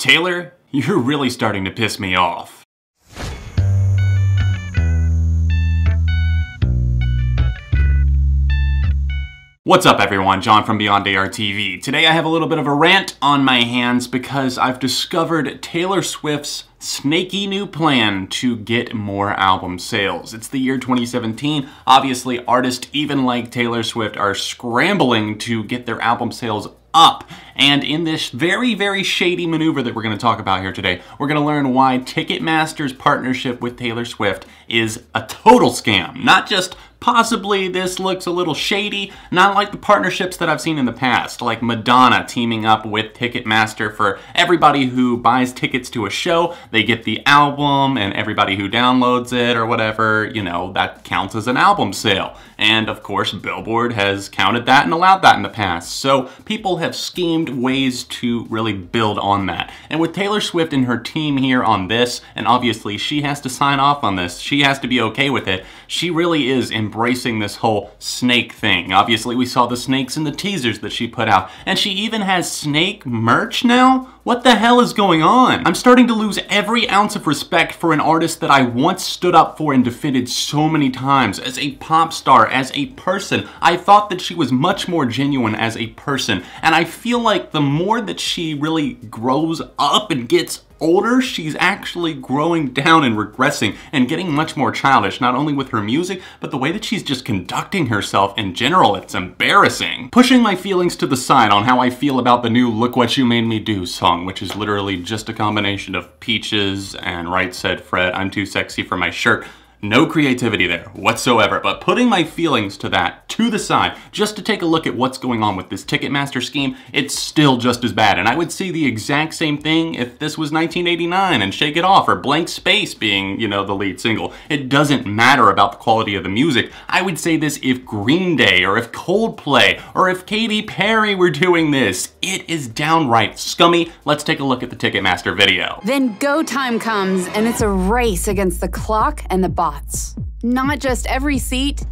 Taylor, you're really starting to piss me off. What's up everyone, John from Beyond ARTV. Today I have a little bit of a rant on my hands because I've discovered Taylor Swift's snaky new plan to get more album sales. It's the year 2017. Obviously, artists even like Taylor Swift are scrambling to get their album sales up. And in this very, very shady maneuver that we're going to talk about here today, we're going to learn why Ticketmaster's partnership with Taylor Swift is a total scam. Not just possibly this looks a little shady, not like the partnerships that I've seen in the past, like Madonna teaming up with Ticketmaster for everybody who buys tickets to a show, they get the album, and everybody who downloads it or whatever, you know, that counts as an album sale. And of course, Billboard has counted that and allowed that in the past. So people have schemed ways to really build on that. And with Taylor Swift and her team here on this, and obviously she has to sign off on this, she has to be okay with it, she really is embracing this whole snake thing. Obviously, we saw the snakes in the teasers that she put out, and she even has snake merch now? What the hell is going on? I'm starting to lose every ounce of respect for an artist that I once stood up for and defended so many times. As a pop star, as a person, I thought that she was much more genuine as a person, and I feel like the more that she really grows up and gets older, she's actually growing down and regressing and getting much more childish, not only with her music, but the way that she's just conducting herself in general. It's embarrassing. Pushing my feelings to the side on how I feel about the new Look What You Made Me Do song, which is literally just a combination of Peaches and Right Said Fred, I'm Too Sexy For My Shirt. No creativity there whatsoever, but putting my feelings to that to the side just to take a look at what's going on with this Ticketmaster scheme, it's still just as bad. And I would see the exact same thing if this was 1989 and Shake It Off or Blank Space being, you know, the lead single. It doesn't matter about the quality of the music. I would say this if Green Day or if Coldplay or if Katy Perry were doing this. It is downright scummy. Let's take a look at the Ticketmaster video. Then go time comes and it's a race against the clock and the box. Not just every seat,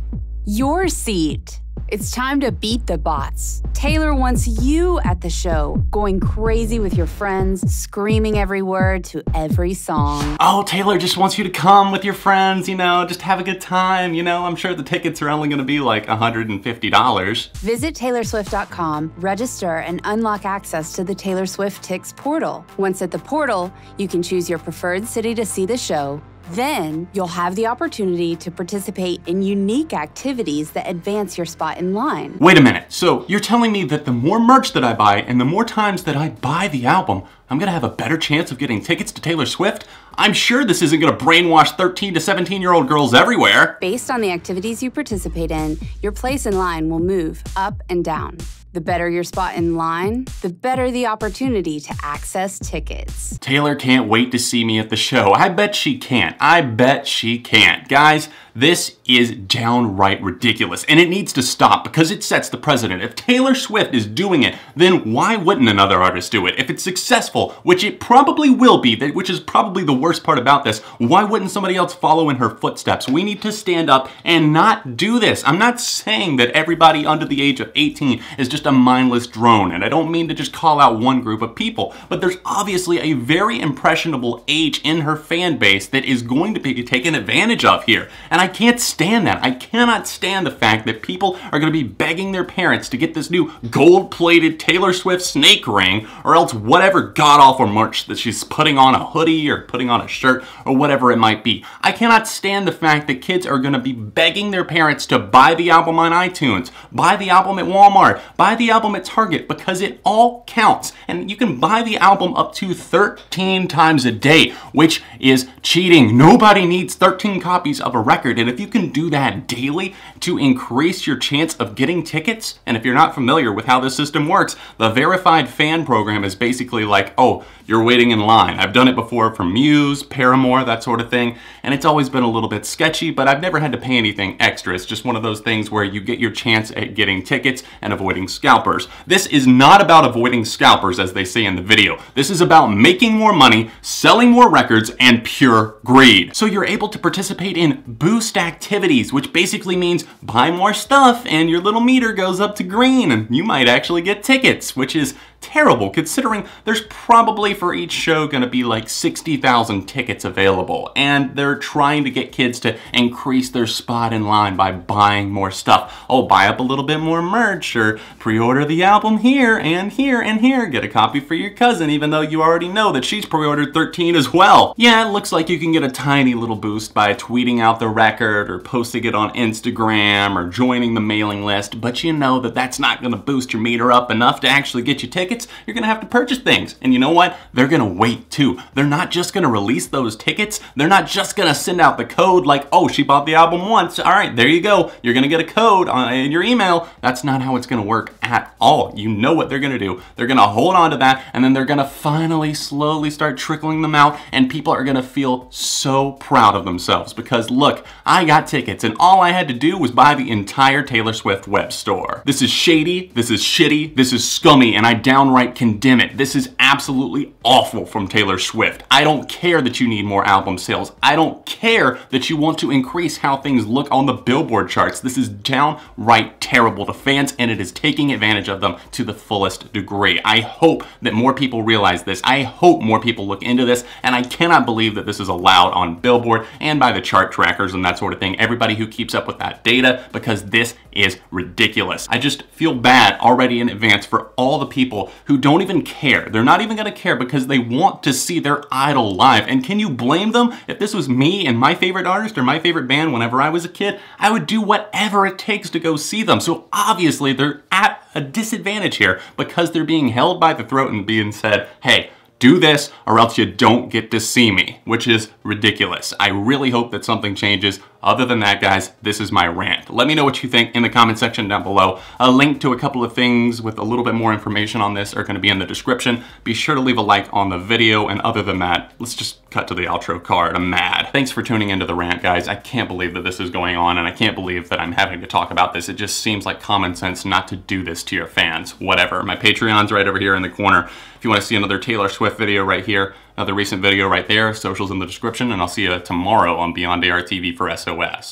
your seat. It's time to beat the bots. Taylor wants you at the show, going crazy with your friends, screaming every word to every song. Oh, Taylor just wants you to come with your friends, you know, just have a good time, you know. I'm sure the tickets are only gonna be like $150. Visit taylorswift.com, register, and unlock access to the Taylor Swift Tix portal. Once at the portal, you can choose your preferred city to see the show. Then you'll have the opportunity to participate in unique activities that advance your spot in line. Wait a minute, so you're telling me that the more merch that I buy and the more times that I buy the album, I'm gonna have a better chance of getting tickets to Taylor Swift? I'm sure this isn't gonna brainwash 13 to 17-year-old girls everywhere. Based on the activities you participate in, your place in line will move up and down. The better your spot in line, the better the opportunity to access tickets. Taylor can't wait to see me at the show. I bet she can't. I bet she can't. Guys, this is downright ridiculous, and it needs to stop because it sets the precedent. If Taylor Swift is doing it, then why wouldn't another artist do it? If it's successful, which it probably will be, which is probably the worst part about this, why wouldn't somebody else follow in her footsteps? We need to stand up and not do this. I'm not saying that everybody under the age of 18 is just a mindless drone, and I don't mean to just call out one group of people, but there's obviously a very impressionable age in her fan base that is going to be taken advantage of here, and I can't stand that. I cannot stand the fact that people are going to be begging their parents to get this new gold-plated Taylor Swift snake ring, or else whatever god-awful merch that she's putting on a hoodie or putting on a shirt or whatever it might be. I cannot stand the fact that kids are going to be begging their parents to buy the album on iTunes, buy the album at Walmart, buy the album at Target, because it all counts. And you can buy the album up to 13 times a day, which is cheating. Nobody needs 13 copies of a record. And if you can do that daily to increase your chance of getting tickets, and if you're not familiar with how this system works, the verified fan program is basically like, oh, you're waiting in line. I've done it before for Muse, Paramore, that sort of thing. And it's always been a little bit sketchy, but I've never had to pay anything extra. It's just one of those things where you get your chance at getting tickets and avoiding scalpers. This is not about avoiding scalpers, as they say in the video. This is about making more money, selling more records, and pure greed. So you're able to participate in boost activities activities, which basically means buy more stuff and your little meter goes up to green and you might actually get tickets, which is terrible considering there's probably for each show going to be like 60,000 tickets available, and they're trying to get kids to increase their spot in line by buying more stuff. Oh, buy up a little bit more merch or pre-order the album here and here and here. Get a copy for your cousin even though you already know that she's pre-ordered 13 as well. Yeah, it looks like you can get a tiny little boost by tweeting out the record or posting it on Instagram or joining the mailing list, but you know that that's not going to boost your meter up enough to actually get you tickets. You're gonna have to purchase things. And you know what? They're gonna wait too. They're not just gonna release those tickets. They're not just gonna send out the code like, oh, she bought the album once. All right, there you go. You're gonna get a code in your email. That's not how it's gonna work at all. You know what they're gonna do. They're gonna hold on to that, and then they're gonna finally slowly start trickling them out, and people are gonna feel so proud of themselves because look, I got tickets and all I had to do was buy the entire Taylor Swift web store. This is shady, this is shitty, this is scummy, and I downright condemn it. This is absolutely awful from Taylor Swift. I don't care that you need more album sales. I don't care that you want to increase how things look on the Billboard charts. This is downright terrible to fans, and it is taking advantage of them to the fullest degree. I hope that more people realize this. I hope more people look into this, and I cannot believe that this is allowed on Billboard and by the chart trackers and that sort of thing. Everybody who keeps up with that data, because this is ridiculous. I just feel bad already in advance for all the people who don't even care. They're not even gonna care because they want to see their idol live. And can you blame them? If this was me and my favorite artist or my favorite band whenever I was a kid, I would do whatever it takes to go see them. So obviously they're at a disadvantage here because they're being held by the throat and being said, hey, do this or else you don't get to see me, which is ridiculous. I really hope that something changes. Other than that, guys, this is my rant. Let me know what you think in the comment section down below. A link to a couple of things with a little bit more information on this are gonna be in the description. Be sure to leave a like on the video, and other than that, let's just cut to the outro card. I'm mad. Thanks for tuning into the rant, guys. I can't believe that this is going on, and I can't believe that I'm having to talk about this. It just seems like common sense not to do this to your fans. Whatever. My Patreon's right over here in the corner. If you wanna see another Taylor Swift video right here, another recent video right there, socials in the description, and I'll see you tomorrow on Beyond ARTV for SOS.